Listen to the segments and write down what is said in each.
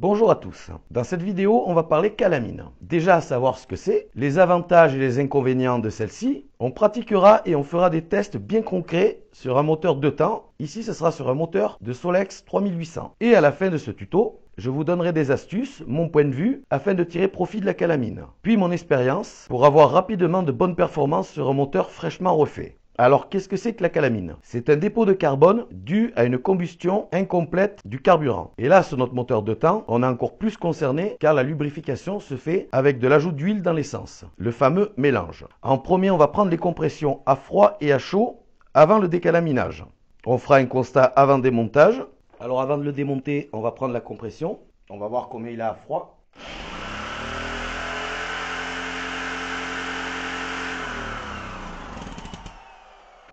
Bonjour à tous. Dans cette vidéo, on va parler calamine. Déjà à savoir ce que c'est, les avantages et les inconvénients de celle-ci. On pratiquera et on fera des tests bien concrets sur un moteur de temps. Ici, ce sera sur un moteur de Solex 3800. Et à la fin de ce tuto, je vous donnerai des astuces, mon point de vue, afin de tirer profit de la calamine. Puis mon expérience pour avoir rapidement de bonnes performances sur un moteur fraîchement refait. Alors, qu'est-ce que c'est que la calamine? C'est un dépôt de carbone dû à une combustion incomplète du carburant. Et là, sur notre moteur de temps, on est encore plus concerné car la lubrification se fait avec de l'ajout d'huile dans l'essence, le fameux mélange. En premier, on va prendre les compressions à froid et à chaud avant le décalaminage. On fera un constat avant démontage. Alors, avant de le démonter, on va prendre la compression. On va voir combien il a à froid.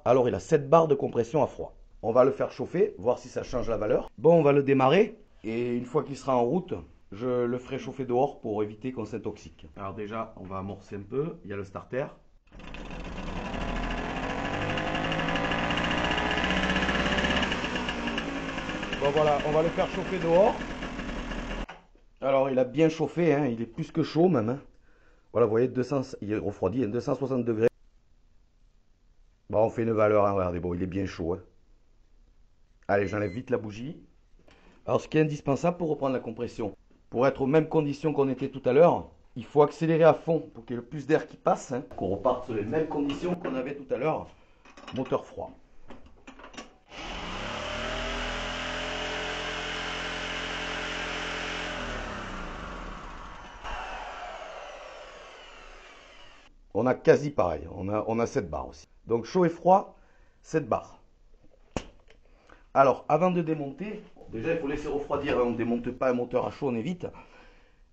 Alors il a 7 bars de compression à froid. On va le faire chauffer, voir si ça change la valeur. Bon, on va le démarrer et une fois qu'il sera en route, je le ferai chauffer dehors pour éviter qu'on s'intoxique. Alors déjà, on va amorcer un peu, il y a le starter. Bon voilà, on va le faire chauffer dehors. Alors il a bien chauffé, hein. Il est plus que chaud même. Hein. Voilà, vous voyez, il est refroidi à 260 degrés. Bon, on fait une valeur, hein, regardez, bon, il est bien chaud. Hein. Allez, j'enlève vite la bougie. Alors, ce qui est indispensable pour reprendre la compression, pour être aux mêmes conditions qu'on était tout à l'heure, il faut accélérer à fond pour qu'il y ait le plus d'air qui passe, hein, qu'on reparte sur les mêmes conditions qu'on avait tout à l'heure, moteur froid. On a quasi pareil, on a 7 bars aussi. Donc chaud et froid, 7 bars. Alors avant de démonter, déjà il faut laisser refroidir, on ne démonte pas un moteur à chaud, on évite.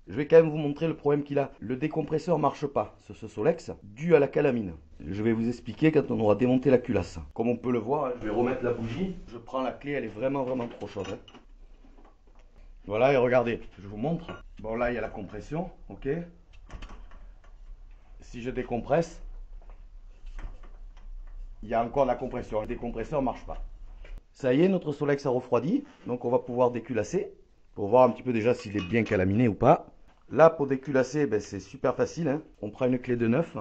Je vais quand même vous montrer le problème qu'il a. Le décompresseur ne marche pas sur ce Solex, dû à la calamine. Je vais vous expliquer quand on aura démonté la culasse. Comme on peut le voir, je vais remettre la bougie. Je prends la clé, elle est vraiment trop chaude. Hein. Voilà, et regardez, je vous montre. Bon là il y a la compression, ok. Si je décompresse, il y a encore de la compression. Le décompresseur ne marche pas. Ça y est, notre Solex a refroidi. Donc on va pouvoir déculasser pour voir un petit peu déjà s'il est bien calaminé ou pas. Là, pour déculasser, ben, c'est super facile. Hein. On prend une clé de 9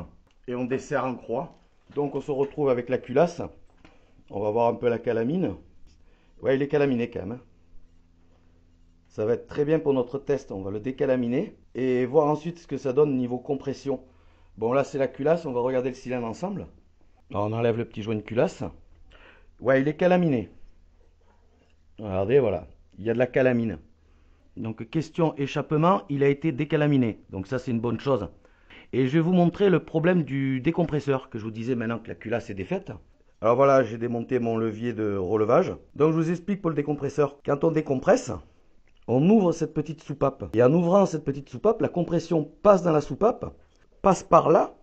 et on desserre en croix. Donc on se retrouve avec la culasse. On va voir un peu la calamine. Ouais, il est calaminé quand même. Hein. Ça va être très bien pour notre test. On va le décalaminer et voir ensuite ce que ça donne niveau compression. Bon là c'est la culasse, on va regarder le cylindre ensemble. Alors, on enlève le petit joint de culasse. Ouais, il est calaminé. Regardez, voilà, il y a de la calamine. Donc question échappement, il a été décalaminé. Donc ça c'est une bonne chose. Et je vais vous montrer le problème du décompresseur, que je vous disais maintenant que la culasse est défaite. Alors voilà, j'ai démonté mon levier de relevage. Donc je vous explique pour le décompresseur. Quand on décompresse, on ouvre cette petite soupape. Et en ouvrant cette petite soupape, la compression passe dans la soupape, passe par là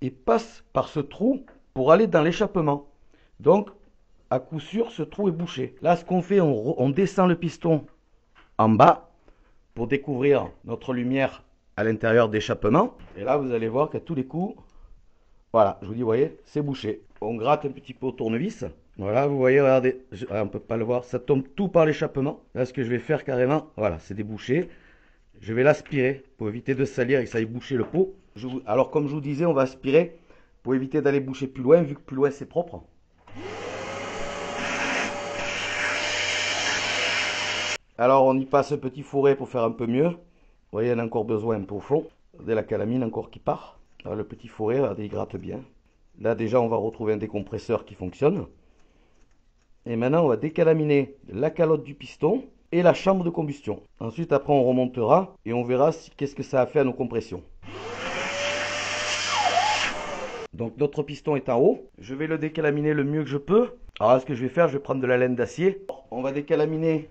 et passe par ce trou pour aller dans l'échappement. Donc, à coup sûr, ce trou est bouché. Là, ce qu'on fait, on descend le piston en bas pour découvrir notre lumière à l'intérieur d'échappement. Et là, vous allez voir qu'à tous les coups, voilà, je vous dis, vous voyez, c'est bouché. On gratte un petit peu au tournevis. Voilà, vous voyez, regardez, on ne peut pas le voir, ça tombe tout par l'échappement. Là, ce que je vais faire carrément, voilà, c'est débouché. Je vais l'aspirer pour éviter de salir et que ça aille boucher le pot. Alors comme je vous disais, on va aspirer pour éviter d'aller boucher plus loin, vu que plus loin c'est propre. Alors on y passe un petit fourré pour faire un peu mieux. Vous voyez, on a encore besoin un peu au fond. Regardez la calamine encore qui part. Alors, le petit fourré, regardez, il gratte bien. Là déjà on va retrouver un décompresseur qui fonctionne. Et maintenant on va décalaminer la calotte du piston et la chambre de combustion. Ensuite après on remontera et on verra qu'est-ce que ça a fait à nos compressions. Donc notre piston est en haut, je vais le décalaminer le mieux que je peux. Alors là, ce que je vais faire, je vais prendre de la laine d'acier. On va décalaminer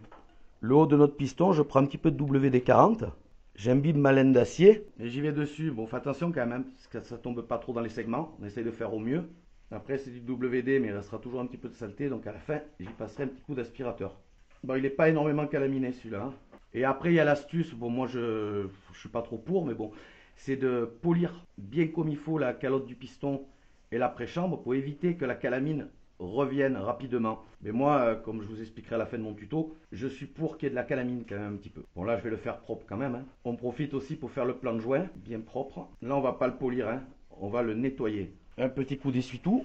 le haut de notre piston, je prends un petit peu de WD40. J'imbibe ma laine d'acier et j'y vais dessus. Bon, fais attention quand même, parce que ça tombe pas trop dans les segments, on essaye de faire au mieux. Après c'est du WD mais il restera toujours un petit peu de saleté, donc à la fin j'y passerai un petit coup d'aspirateur. Bon, il n'est pas énormément calaminé celui-là. Et après, il y a l'astuce, bon, moi je ne suis pas trop pour, mais bon, c'est de polir bien comme il faut la calotte du piston et l'après-chambre pour éviter que la calamine reviennent rapidement. Mais moi, comme je vous expliquerai à la fin de mon tuto, je suis pour qu'il y ait de la calamine quand même un petit peu. Bon là, je vais le faire propre quand même, hein. On profite aussi pour faire le plan de joint, bien propre. Là, on va pas le polir, hein. On va le nettoyer. Un petit coup d'essuie-tout.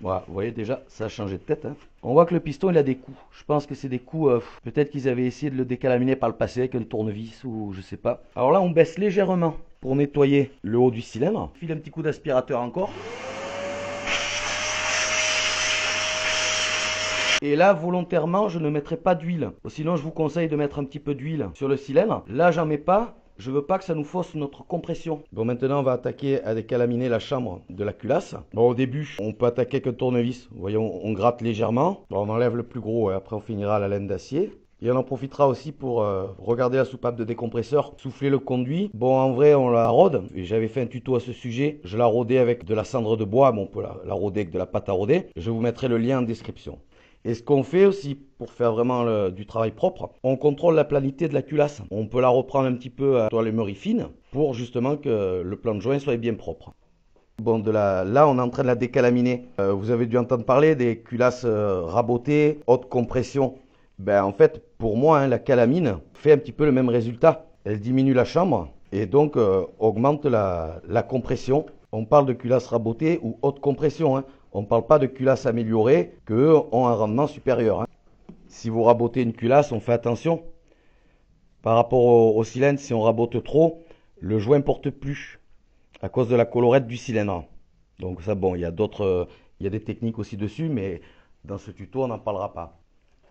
Voilà, vous voyez déjà, ça a changé de tête, hein. On voit que le piston, il a des coups. Je pense que c'est des coups, peut-être qu'ils avaient essayé de le décalaminer par le passé avec un tournevis ou je sais pas. Alors là, on baisse légèrement pour nettoyer le haut du cylindre. File un petit coup d'aspirateur encore. Et là, volontairement, je ne mettrai pas d'huile. Sinon, je vous conseille de mettre un petit peu d'huile sur le cylindre. Là, j'en mets pas. Je veux pas que ça nous fausse notre compression. Bon, maintenant, on va attaquer à décalaminer la chambre de la culasse. Bon, au début, on peut attaquer qu'un tournevis. Vous voyez, on gratte légèrement. Bon, on enlève le plus gros et après, on finira la laine d'acier. Et on en profitera aussi pour regarder la soupape de décompresseur, souffler le conduit. Bon, en vrai, on la rôde. Et j'avais fait un tuto à ce sujet. Je la rodais avec de la cendre de bois. Bon, on peut la roder avec de la pâte à roder. Je vous mettrai le lien en description. Et ce qu'on fait aussi pour faire vraiment du travail propre, on contrôle la planité de la culasse. On peut la reprendre un petit peu à toile mûrie fine pour justement que le plan de joint soit bien propre. Bon, là, on est en train de la décalaminer. Vous avez dû entendre parler des culasses rabotées, haute compression. Ben, en fait, pour moi, hein, la calamine fait un petit peu le même résultat. Elle diminue la chambre et donc augmente la compression. On parle de culasse rabotée ou haute compression, hein. On ne parle pas de culasse améliorée, qu'eux ont un rendement supérieur. Hein. Si vous rabotez une culasse, on fait attention. Par rapport au cylindre, si on rabote trop, le joint ne porte plus à cause de la colorette du cylindre. Donc ça, bon, il y a des techniques aussi dessus, mais dans ce tuto, on n'en parlera pas.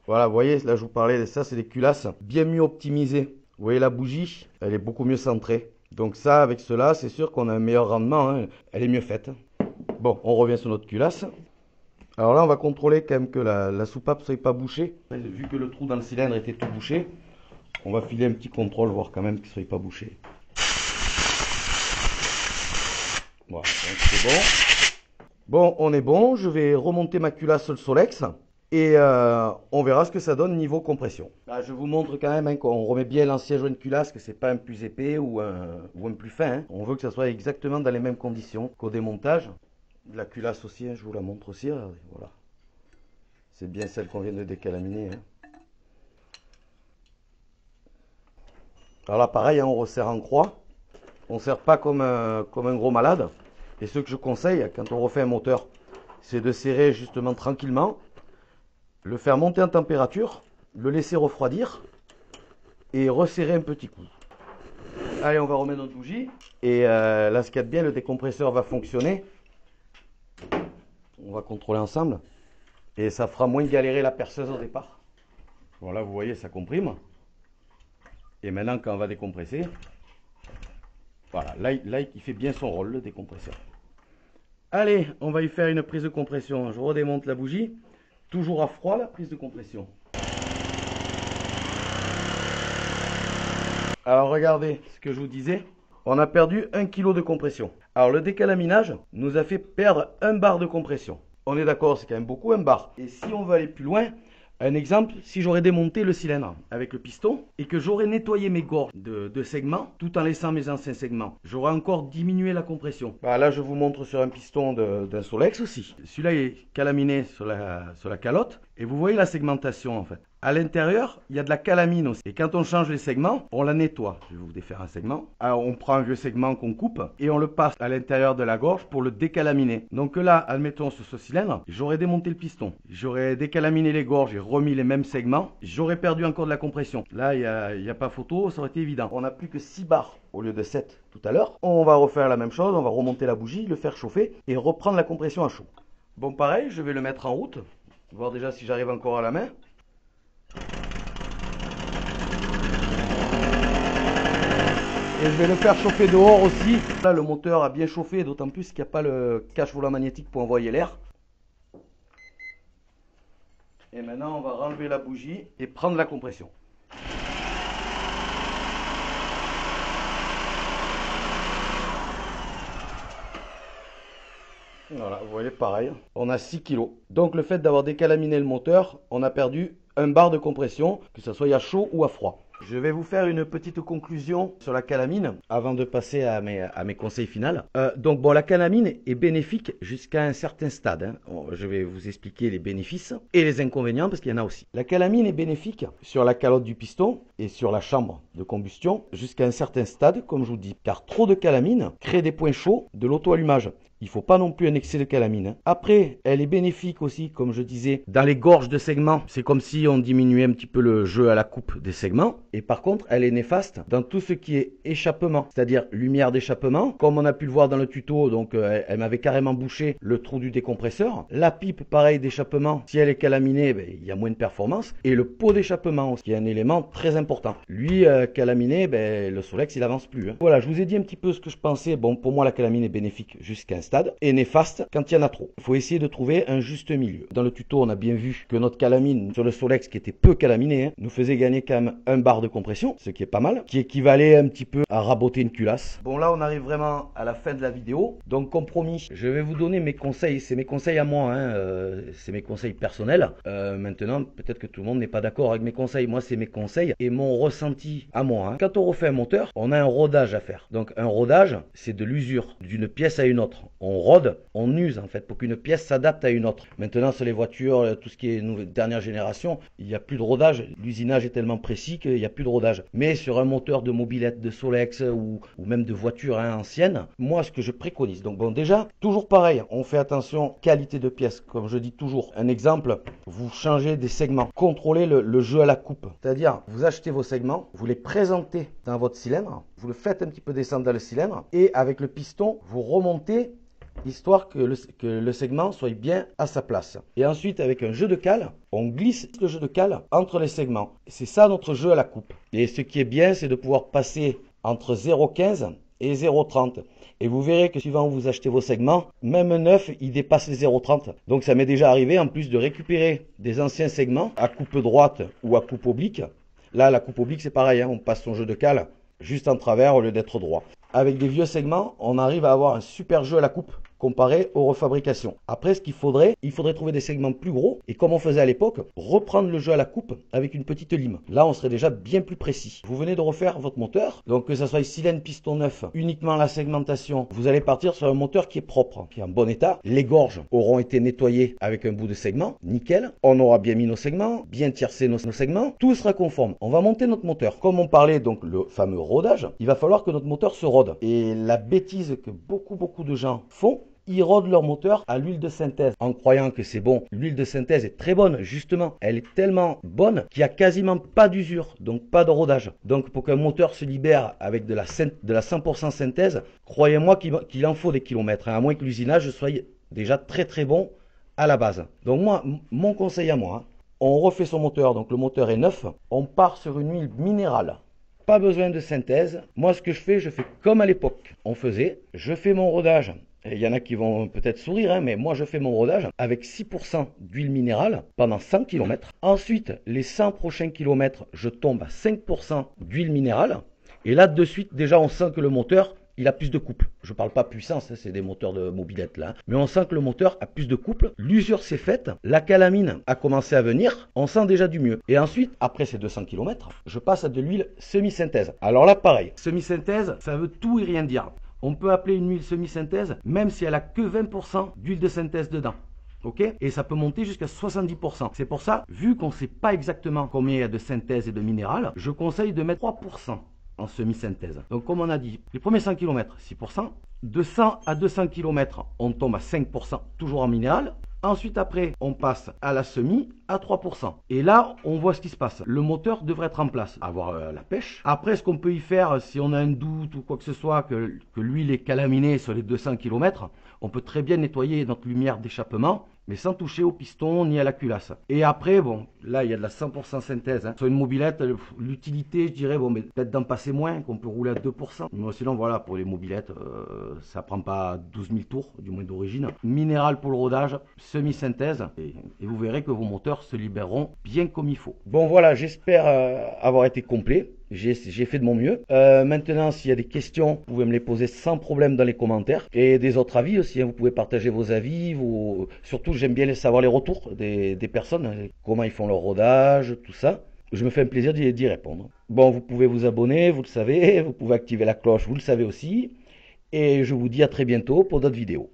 Voilà, vous voyez, là je vous parlais de ça, c'est des culasses bien mieux optimisées. Vous voyez la bougie, elle est beaucoup mieux centrée. Donc ça, avec cela, c'est sûr qu'on a un meilleur rendement, hein. Elle est mieux faite. Bon, on revient sur notre culasse. Alors là, on va contrôler quand même que la soupape ne soit pas bouchée. Vu que le trou dans le cylindre était tout bouché, on va filer un petit contrôle, voir quand même qu'il ne soit pas bouché. Voilà, c'est bon. Bon, on est bon. Je vais remonter ma culasse sur le Solex et on verra ce que ça donne niveau compression. Là, je vous montre quand même, hein, qu'on remet bien l'ancien joint de culasse, que ce n'est pas un plus épais ou un plus fin. Hein. On veut que ça soit exactement dans les mêmes conditions qu'au démontage. La culasse aussi, hein, je vous la montre aussi, regardez, voilà. C'est bien celle qu'on vient de décalaminer. Hein. Alors là, pareil, hein, on resserre en croix. On ne serre pas comme un gros malade. Et ce que je conseille, quand on refait un moteur, c'est de serrer justement tranquillement, le faire monter en température, le laisser refroidir et resserrer un petit coup. Allez, on va remettre notre bougie. Et là, ce qu'il y a de bien, le décompresseur va fonctionner. On va contrôler ensemble et ça fera moins galérer la perceuse au départ. Voilà, vous voyez, ça comprime. Et maintenant, quand on va décompresser, voilà, là il fait bien son rôle, le décompresseur. Allez, on va y faire une prise de compression. Je redémonte la bougie. Toujours à froid, la prise de compression. Alors, regardez ce que je vous disais. On a perdu 1 kg de compression. Alors le décalaminage nous a fait perdre 1 bar de compression. On est d'accord, c'est quand même beaucoup, 1 bar. Et si on veut aller plus loin, un exemple, si j'aurais démonté le cylindre avec le piston et que j'aurais nettoyé mes gorges de segments tout en laissant mes anciens segments, j'aurais encore diminué la compression. Bah, là, je vous montre sur un piston d'un Solex aussi. Celui-là est calaminé sur la calotte et vous voyez la segmentation en fait. À l'intérieur, il y a de la calamine aussi. Et quand on change les segments, on la nettoie. Je vais vous défaire un segment. Alors, on prend un vieux segment qu'on coupe et on le passe à l'intérieur de la gorge pour le décalaminer. Donc là, admettons sur ce cylindre, j'aurais démonté le piston. J'aurais décalaminé les gorges et remis les mêmes segments. J'aurais perdu encore de la compression. Là, il n'y a pas photo, ça aurait été évident. On n'a plus que 6 bars au lieu de 7 tout à l'heure. On va refaire la même chose. On va remonter la bougie, le faire chauffer et reprendre la compression à chaud. Bon, pareil, je vais le mettre en route. Voir déjà si j'arrive encore à la main. Et je vais le faire chauffer dehors aussi. Là, le moteur a bien chauffé, d'autant plus qu'il n'y a pas le cache-volant magnétique pour envoyer l'air. Et maintenant, on va enlever la bougie et prendre la compression. Voilà, vous voyez, pareil. On a 6 kg. Donc, le fait d'avoir décalaminé le moteur, on a perdu 1 bar de compression, que ce soit à chaud ou à froid. Je vais vous faire une petite conclusion sur la canamine avant de passer à mes conseils finaux. Donc bon, la canamine est bénéfique jusqu'à un certain stade, hein. Je vais vous expliquer les bénéfices et les inconvénients parce qu'il y en a aussi. La canamine est bénéfique sur la calotte du piston et sur la chambre de combustion jusqu'à un certain stade, comme je vous dis, car trop de canamine crée des points chauds de l'auto-allumage. Il ne faut pas non plus un excès de canamine. Après, elle est bénéfique aussi, comme je disais, dans les gorges de segments. C'est comme si on diminuait un petit peu le jeu à la coupe des segments. Et par contre, elle est néfaste dans tout ce qui est échappement, c'est-à-dire lumière d'échappement. Comme on a pu le voir dans le tuto, donc elle m'avait carrément bouché le trou du décompresseur. La pipe, pareil, d'échappement, si elle est calaminée, ben, il y a moins de performance. Et le pot d'échappement, qui est un élément très important. Lui, calaminé, ben, le Solex, il avance plus, hein. Voilà, je vous ai dit un petit peu ce que je pensais. Bon, pour moi, la calamine est bénéfique jusqu'à un stade et néfaste quand il y en a trop. Il faut essayer de trouver un juste milieu. Dans le tuto, on a bien vu que notre calamine sur le Solex, qui était peu calaminé, hein, nous faisait gagner quand même un bar de compression, ce qui est pas mal, qui équivalait un petit peu à raboter une culasse. Bon, là, on arrive vraiment à la fin de la vidéo. Donc, comme promis, je vais vous donner mes conseils. C'est mes conseils à moi, hein, c'est mes conseils personnels. Maintenant, peut-être que tout le monde n'est pas d'accord avec mes conseils. Moi, c'est mes conseils et mon ressenti à moi, hein. Quand on refait un moteur, on a un rodage à faire. Donc, un rodage, c'est de l'usure d'une pièce à une autre. On rôde, on use en fait pour qu'une pièce s'adapte à une autre. Maintenant sur les voitures, tout ce qui est dernière génération, il n'y a plus de rodage. L'usinage est tellement précis qu'il n'y a plus de rodage. Mais sur un moteur de mobilette, de Solex ou même de voiture, hein, ancienne, moi ce que je préconise. Donc bon, déjà, toujours pareil, on fait attention, qualité de pièce, comme je dis toujours. Un exemple, vous changez des segments. Contrôlez le jeu à la coupe. C'est-à-dire, vous achetez vos segments, vous les présentez dans votre cylindre, vous le faites un petit peu descendre dans le cylindre et avec le piston, vous remontez histoire que le segment soit bien à sa place. Et ensuite, avec un jeu de cale, on glisse le jeu de cale entre les segments. C'est ça notre jeu à la coupe. Et ce qui est bien, c'est de pouvoir passer entre 0,15 et 0,30. Et vous verrez que suivant où vous achetez vos segments, même neuf, il dépasse les 0,30. Donc ça m'est déjà arrivé en plus de récupérer des anciens segments à coupe droite ou à coupe oblique. Là, la coupe oblique, c'est pareil, hein, on passe son jeu de cale juste en travers au lieu d'être droit. Avec des vieux segments, on arrive à avoir un super jeu à la coupe comparé aux refabrications. Après, ce qu'il faudrait, trouver des segments plus gros et comme on faisait à l'époque, reprendre le jeu à la coupe avec une petite lime. Là, on serait déjà bien plus précis. Vous venez de refaire votre moteur, donc que ça soit cylindre, piston neuf, uniquement la segmentation, vous allez partir sur un moteur qui est propre, qui est en bon état. Les gorges auront été nettoyées avec un bout de segment, nickel. On aura bien mis nos segments, bien tiercé nos segments, tout sera conforme. On va monter notre moteur. Comme on parlait donc le fameux rodage, il va falloir que notre moteur se rôde. Et la bêtise que beaucoup de gens font, ils rodent leur moteur à l'huile de synthèse en croyant que c'est bon. L'huile de synthèse est très bonne, justement. Elle est tellement bonne qu'il n'y a quasiment pas d'usure, donc pas de rodage. Donc pour qu'un moteur se libère avec de la 100% synthèse, croyez-moi qu'il en faut des kilomètres, hein, à moins que l'usinage soit déjà très bon à la base. Donc moi, mon conseil à moi, hein, on refait son moteur, donc le moteur est neuf, on part sur une huile minérale. Pas besoin de synthèse. Moi ce que je fais comme à l'époque on faisait, je fais mon rodage. Il y en a qui vont peut-être sourire, hein, mais moi je fais mon rodage avec 6% d'huile minérale pendant 100 km. Ensuite, les 100 prochains kilomètres, je tombe à 5% d'huile minérale. Et là, de suite, déjà, on sent que le moteur, il a plus de couple. Je ne parle pas puissance, hein, c'est des moteurs de mobilette là. Mais on sent que le moteur a plus de couple. L'usure s'est faite, la calamine a commencé à venir, on sent déjà du mieux. Et ensuite, après ces 200 km, je passe à de l'huile semi-synthèse. Alors là, pareil, semi-synthèse, ça veut tout et rien dire. On peut appeler une huile semi-synthèse même si elle a que 20% d'huile de synthèse dedans. Okay, et ça peut monter jusqu'à 70%. C'est pour ça, vu qu'on ne sait pas exactement combien il y a de synthèse et de minéral, je conseille de mettre 3% en semi-synthèse. Donc comme on a dit, les premiers 100 km, 6%. De 100 à 200 km, on tombe à 5%, toujours en minéral. Ensuite, après, on passe à la semi à 3%. Et là, on voit ce qui se passe. Le moteur devrait être en place, avoir la pêche. Après, ce qu'on peut y faire, si on a un doute ou quoi que ce soit, que l'huile est calaminée sur les 200 km, on peut très bien nettoyer notre lumière d'échappement, mais sans toucher au piston ni à la culasse. Et après, bon, là, il y a de la 100% synthèse, hein. Sur une mobilette, l'utilité, je dirais, bon, mais peut-être d'en passer moins, qu'on peut rouler à 2%. Mais sinon, voilà, pour les mobilettes, ça prend pas 12 000 tours, du moins d'origine. Minéral pour le rodage, semi-synthèse, et vous verrez que vos moteurs se libéreront bien comme il faut. Bon, voilà, j'espère avoir été complet. J'ai fait de mon mieux. Maintenant, s'il y a des questions, vous pouvez me les poser sans problème dans les commentaires. Et des autres avis aussi, hein, vous pouvez partager vos avis. Surtout, j'aime bien savoir les retours des personnes, hein, comment ils font leur rodage, tout ça. Je me fais un plaisir d'y répondre. Bon, vous pouvez vous abonner, vous le savez, vous pouvez activer la cloche, vous le savez aussi. Et je vous dis à très bientôt pour d'autres vidéos.